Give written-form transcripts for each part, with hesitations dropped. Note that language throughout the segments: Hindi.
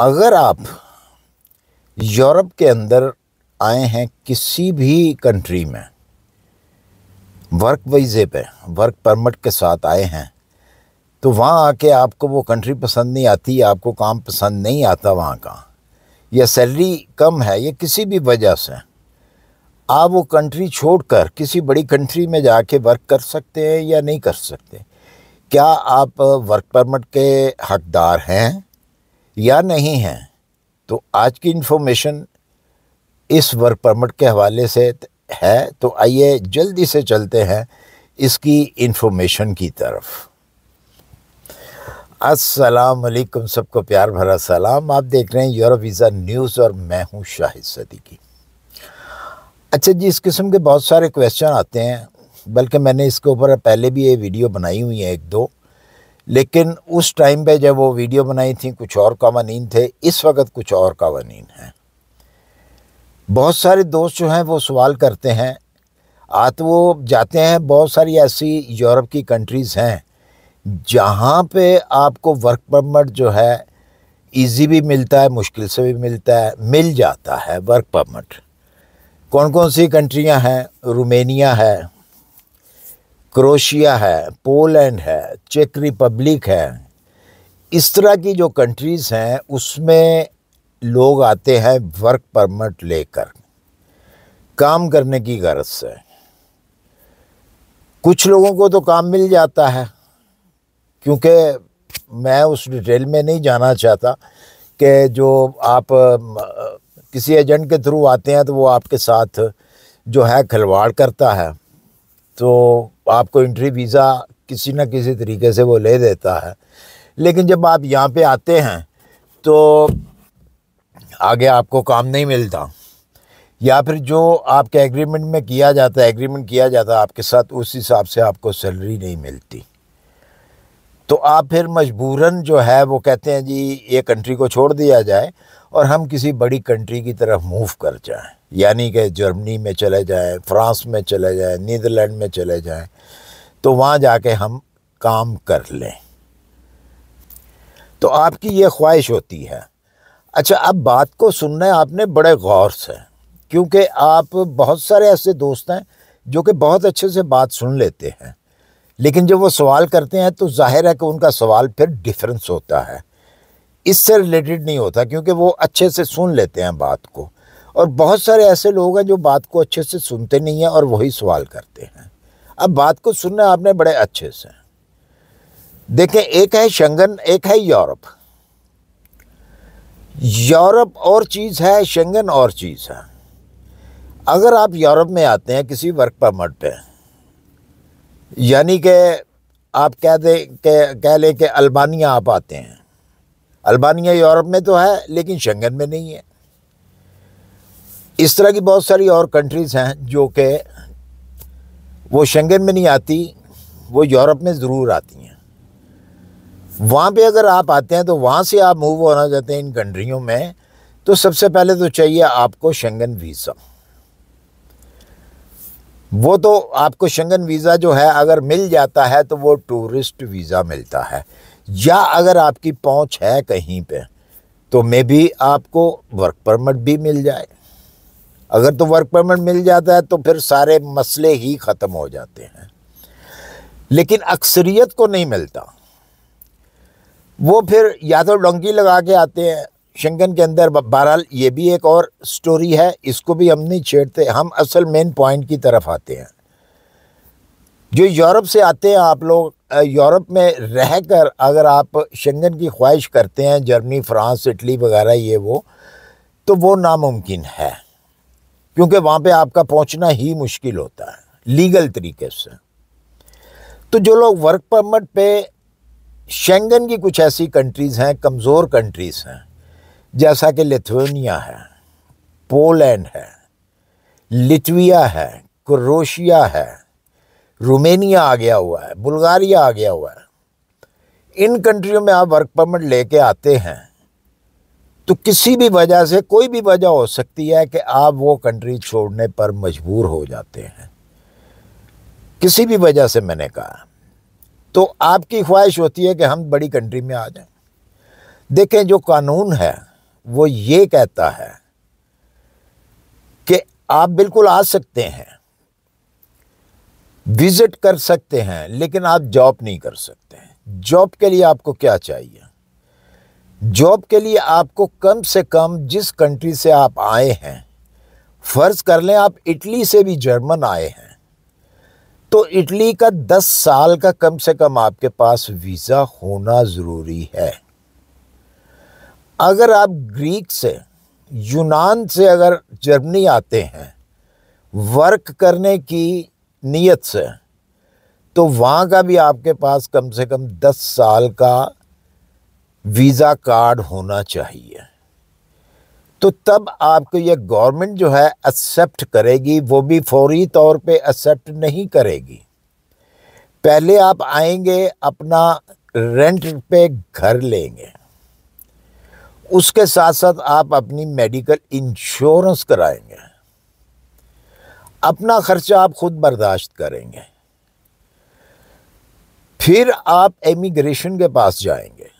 अगर आप यूरोप के अंदर आए हैं किसी भी कंट्री में वर्क वीज़े पे वर्क परमिट के साथ आए हैं तो वहाँ आके आपको वो कंट्री पसंद नहीं आती, आपको काम पसंद नहीं आता वहाँ का, या सैलरी कम है या किसी भी वजह से, आप वो कंट्री छोड़कर किसी बड़ी कंट्री में जाके वर्क कर सकते हैं या नहीं कर सकते? क्या आप वर्क परमिट के हकदार हैं या नहीं हैं? तो आज की इन्फॉर्मेशन इस वर्क परमिट के हवाले से है, तो आइए जल्दी से चलते हैं इसकी इन्फॉर्मेशन की तरफ। अस्सलाम वालेकुम, सबको प्यार भरा सलाम। आप देख रहे हैं यूरोप वीज़ा न्यूज़ और मैं हूं शाहिद सदीकी। अच्छा जी, इस किस्म के बहुत सारे क्वेश्चन आते हैं, बल्कि मैंने इसके ऊपर पहले भी ये वीडियो बनाई हुई है एक दो, लेकिन उस टाइम पे जब वो वीडियो बनाई थी कुछ और कवानीन थे, इस वक्त कुछ और कवानीन हैं। बहुत सारे दोस्त जो हैं वो सवाल करते हैं, आते वो जाते हैं, बहुत सारी ऐसी यूरोप की कंट्रीज़ हैं जहाँ पे आपको वर्क परमिट जो है इजी भी मिलता है, मुश्किल से भी मिलता है, मिल जाता है वर्क परमिट। कौन कौन सी कंट्रियाँ हैं? रोमानिया है, क्रोशिया है, पोलैंड है, चेक रिपब्लिक है। इस तरह की जो कंट्रीज़ हैं उसमें लोग आते हैं वर्क परमिट लेकर काम करने की गरज से। कुछ लोगों को तो काम मिल जाता है, क्योंकि मैं उस डिटेल में नहीं जाना चाहता कि जो आप किसी एजेंट के थ्रू आते हैं तो वो आपके साथ जो है खिलवाड़ करता है, तो आपको एंट्री वीज़ा किसी न किसी तरीके से वो ले देता है। लेकिन जब आप यहाँ पे आते हैं तो आगे आपको काम नहीं मिलता, या फिर जो आपके एग्रीमेंट में किया जाता है, आपके साथ, उस हिसाब से आपको सैलरी नहीं मिलती। तो आप फिर मजबूरन जो है वो कहते हैं जी ये कंट्री को छोड़ दिया जाए और हम किसी बड़ी कंट्री की तरफ मूव कर जाएं, यानी कि जर्मनी में चले जाएं, फ्रांस में चले जाएं, नीदरलैंड में चले जाएं, तो वहाँ जाके हम काम कर लें। तो आपकी ये ख्वाहिश होती है। अच्छा, अब बात को सुनना है आपने बड़े गौर से, क्योंकि आप बहुत सारे ऐसे दोस्त हैं जो कि बहुत अच्छे से बात सुन लेते हैं, लेकिन जब वो सवाल करते हैं तो जाहिर है कि उनका सवाल फिर डिफरेंस होता है, इससे रिलेटेड नहीं होता, क्योंकि वो अच्छे से सुन लेते हैं बात को। और बहुत सारे ऐसे लोग हैं जो बात को अच्छे से सुनते नहीं हैं और वही सवाल करते हैं। अब बात को सुनना आपने बड़े अच्छे से। देखें, एक है शेंगेन, एक है यूरोप। यूरोप और चीज़ है, शेंगेन और चीज़ है। अगर आप यूरोप में आते हैं किसी वर्क परमिट पर, यानी कि आप कह लें कि अल्बानिया आप आते हैं, अल्बानिया यूरोप में तो है लेकिन शेंगेन में नहीं है। इस तरह की बहुत सारी और कंट्रीज़ हैं जो कि वो शेंगेन में नहीं आती, वो यूरोप में ज़रूर आती हैं। वहाँ पे अगर आप आते हैं तो वहाँ से आप मूव होना चाहते हैं इन कंट्रियों में, तो सबसे पहले तो चाहिए आपको शेंगेन वीज़ा। वो तो आपको शेंगेन वीज़ा जो है अगर मिल जाता है तो वो टूरिस्ट वीज़ा मिलता है, या अगर आपकी पहुंच है कहीं पे तो मे बी आपको वर्क परमिट भी मिल जाए। अगर तो वर्क परमिट मिल जाता है तो फिर सारे मसले ही ख़त्म हो जाते हैं, लेकिन अक्सरियत को नहीं मिलता। वो फिर या तो डोंकी लगा के आते हैं शेंगेन के अंदर। बहरहाल ये भी एक और स्टोरी है, इसको भी हम नहीं छेड़ते, हम असल मेन पॉइंट की तरफ आते हैं। जो यूरोप से आते हैं, आप लोग यूरोप में रहकर अगर आप शेंगेन की ख्वाहिश करते हैं, जर्मनी, फ्रांस, इटली वगैरह ये वो, तो वो नामुमकिन है, क्योंकि वहाँ पे आपका पहुँचना ही मुश्किल होता है लीगल तरीके से। तो जो लोग वर्क परमिट पर शेंगेन की कुछ ऐसी कंट्रीज़ हैं, कमज़ोर कंट्रीज़ हैं, जैसा कि लिथुआनिया है, पोलैंड है, लिथुआनिया है, क्रोशिया है, रोमानिया आ गया हुआ है, बुल्गारिया आ गया हुआ है, इन कंट्रियों में आप वर्क परमिट लेके आते हैं तो किसी भी वजह से, कोई भी वजह हो सकती है कि आप वो कंट्री छोड़ने पर मजबूर हो जाते हैं, किसी भी वजह से, मैंने कहा। तो आपकी ख्वाहिश होती है कि हम बड़ी कंट्री में आ जाएं। देखें, जो कानून है वो ये कहता है कि आप बिल्कुल आ सकते हैं, विज़िट कर सकते हैं, लेकिन आप जॉब नहीं कर सकते हैं। जॉब के लिए आपको क्या चाहिए? जॉब के लिए आपको कम से कम जिस कंट्री से आप आए हैं, फ़र्ज़ कर लें आप इटली से भी जर्मन आए हैं, तो इटली का 10 साल का कम से कम आपके पास वीज़ा होना ज़रूरी है। अगर आप ग्रीक से, यूनान से अगर जर्मनी आते हैं वर्क करने की नीयत से, तो वहाँ का भी आपके पास कम से कम 10 साल का वीज़ा कार्ड होना चाहिए। तो तब आपको ये गवर्नमेंट जो है एक्सेप्ट करेगी, वो भी फौरी तौर पे एक्सेप्ट नहीं करेगी। पहले आप आएंगे, अपना रेंट पे घर लेंगे, उसके साथ साथ आप अपनी मेडिकल इंश्योरेंस कराएंगे, अपना ख़र्चा आप ख़ुद बर्दाश्त करेंगे, फिर आप इमिग्रेशन के पास जाएंगे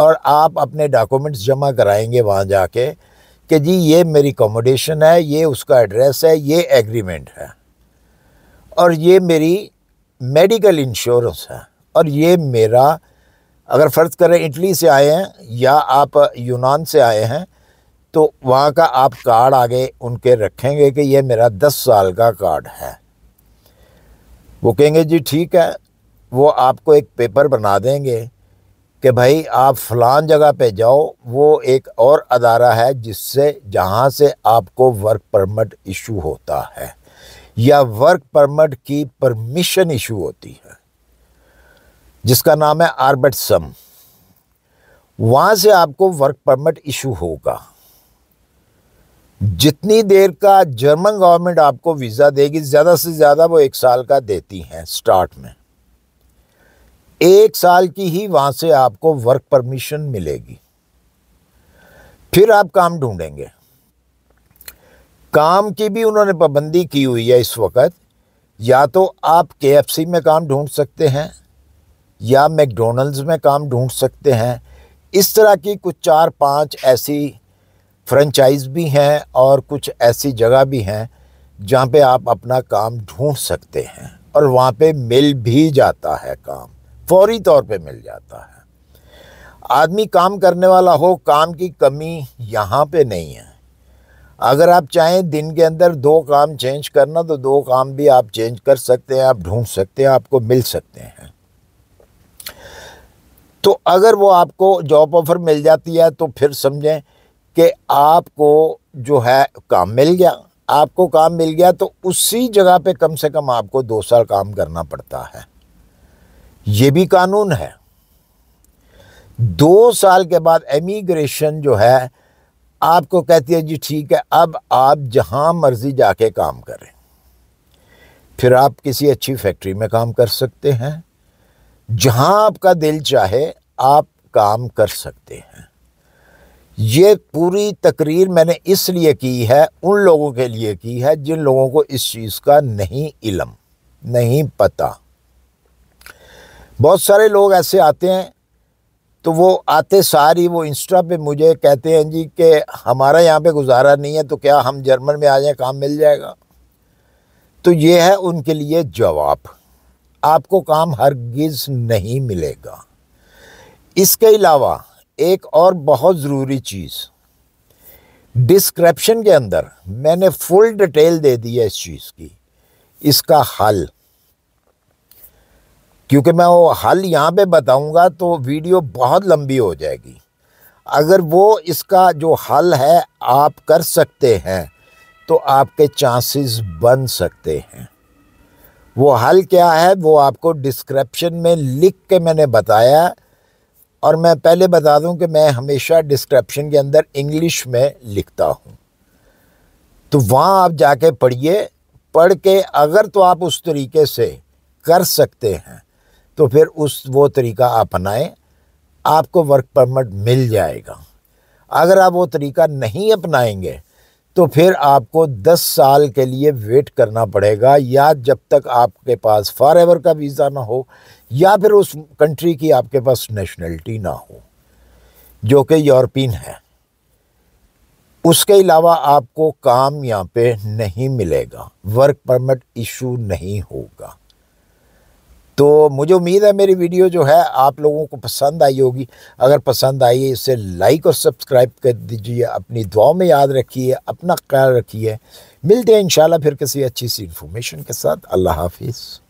और आप अपने डॉक्यूमेंट्स जमा कराएंगे वहाँ जाके कि जी ये मेरी अकोमोडेशन है, ये उसका एड्रेस है, ये एग्रीमेंट है, और ये मेरी मेडिकल इंश्योरेंस है, और ये मेरा, अगर फ़र्ज़ करें इटली से आए हैं या आप यूनान से आए हैं, तो वहाँ का आप कार्ड आगे उनके रखेंगे कि ये मेरा 10 साल का कार्ड है। वो कहेंगे जी ठीक है, वो आपको एक पेपर बना देंगे कि भाई आप फ़लान जगह पे जाओ, वो एक और अदारा है जिससे, जहाँ से आपको वर्क परमिट इशू होता है या वर्क परमिट की परमिशन इशू होती है, जिसका नाम है आर्बिट्सम। वहाँ से आपको वर्क परमिट इशू होगा। जितनी देर का जर्मन गवर्नमेंट आपको वीज़ा देगी, ज़्यादा से ज़्यादा वो 1 साल का देती हैं स्टार्ट में, 1 साल की ही वहाँ से आपको वर्क परमिशन मिलेगी। फिर आप काम ढूंढेंगे। काम की भी उन्होंने पाबंदी की हुई है इस वक्त, या तो आप केएफसी में काम ढूंढ सकते हैं या मैकडोनल्ड्स में काम ढूंढ सकते हैं। इस तरह की कुछ 4-5 ऐसी फ्रेंचाइज भी हैं और कुछ ऐसी जगह भी हैं जहाँ पे आप अपना काम ढूंढ सकते हैं, और वहाँ पे मिल भी जाता है, काम फौरी तौर पे मिल जाता है। आदमी काम करने वाला हो, काम की कमी यहाँ पे नहीं है। अगर आप चाहें दिन के अंदर 2 काम चेंज करना, तो 2 काम भी आप चेंज कर सकते हैं, आप ढूंढ सकते हैं, आपको मिल सकते हैं। तो अगर वो आपको जॉब ऑफर मिल जाती है, तो फिर समझें कि आपको जो है काम मिल गया। आपको काम मिल गया तो उसी जगह पे कम से कम आपको 2 साल काम करना पड़ता है, ये भी कानून है। 2 साल के बाद इमिग्रेशन जो है आपको कहती है जी ठीक है, अब आप जहाँ मर्ज़ी जाके काम करें। फिर आप किसी अच्छी फैक्ट्री में काम कर सकते हैं, जहाँ आपका दिल चाहे आप काम कर सकते हैं। ये पूरी तकरीर मैंने इसलिए की है, उन लोगों के लिए की है जिन लोगों को इस चीज़ का नहीं इल्म, नहीं पता। बहुत सारे लोग ऐसे आते हैं, तो वो आते सारी वो इंस्टा पे मुझे कहते हैं जी कि हमारा यहाँ पे गुजारा नहीं है, तो क्या हम जर्मन में आ जाएँ, काम मिल जाएगा? तो ये है उनके लिए जवाब, आपको काम हरगिज़ नहीं मिलेगा। इसके अलावा एक और बहुत ज़रूरी चीज़, डिस्क्रिप्शन के अंदर मैंने फुल डिटेल दे दी है इस चीज़ की, इसका हल, क्योंकि मैं वो हल यहाँ पे बताऊँगा तो वीडियो बहुत लंबी हो जाएगी। अगर वो इसका जो हल है आप कर सकते हैं, तो आपके चांसेस बन सकते हैं। वो हल क्या है, वो आपको डिस्क्रिप्शन में लिख के मैंने बताया। और मैं पहले बता दूं कि मैं हमेशा डिस्क्रिप्शन के अंदर इंग्लिश में लिखता हूं, तो वहाँ आप जाके पढ़िए। पढ़ के अगर तो आप उस तरीके से कर सकते हैं, तो फिर उस वो तरीका अपनाएं, आपको वर्क परमिट मिल जाएगा। अगर आप वो तरीका नहीं अपनाएंगे, तो फिर आपको 10 साल के लिए वेट करना पड़ेगा, या जब तक आपके पास फॉरएवर का वीज़ा ना हो, या फिर उस कंट्री की आपके पास नेशनलिटी ना हो। जो कि यूरोपियन है। उसके अलावा आपको काम यहाँ पे नहीं मिलेगा, वर्क परमिट इशू नहीं होगा। तो मुझे उम्मीद है मेरी वीडियो जो है आप लोगों को पसंद आई होगी। अगर पसंद आई है इसे लाइक और सब्सक्राइब कर दीजिए। अपनी दुआ में याद रखिए, अपना ख्याल रखिए। मिलते हैं इंशाल्लाह फिर किसी अच्छी सी इन्फॉर्मेशन के साथ। अल्लाह हाफिज़।